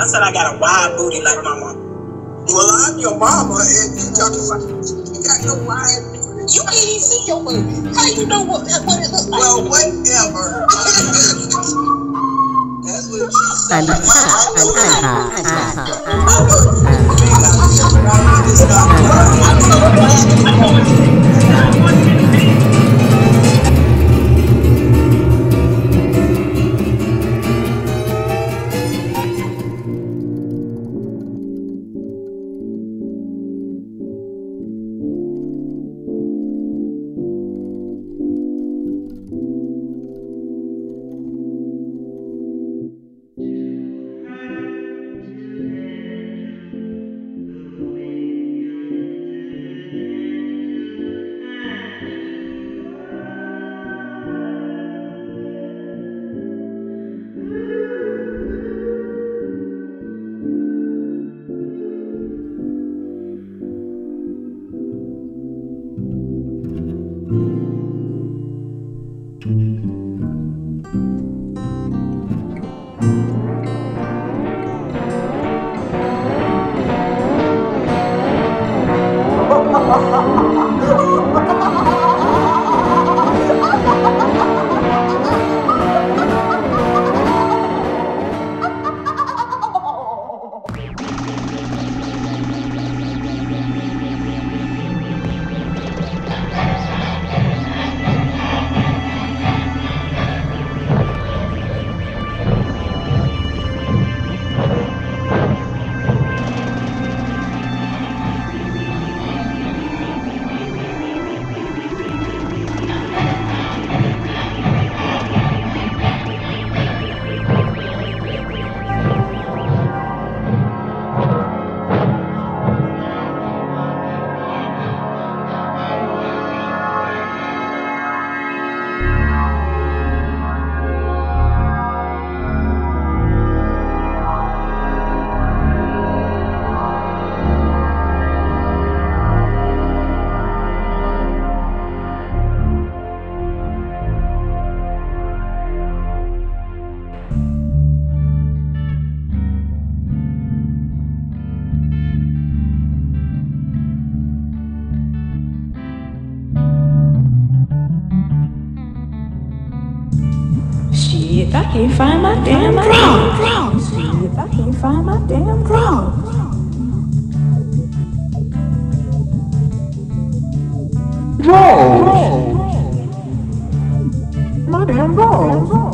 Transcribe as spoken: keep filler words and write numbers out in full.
I said I got a wide booty like my mama. Well, I'm your mama, and you talking about you got no wide booty. You can't even see your booty. How you know what what it looks like? Well, whatever. That's what you said. My booty. I'm so glad. If I can't find my damn bra, if I can't find my damn bra. Bro, my damn bra.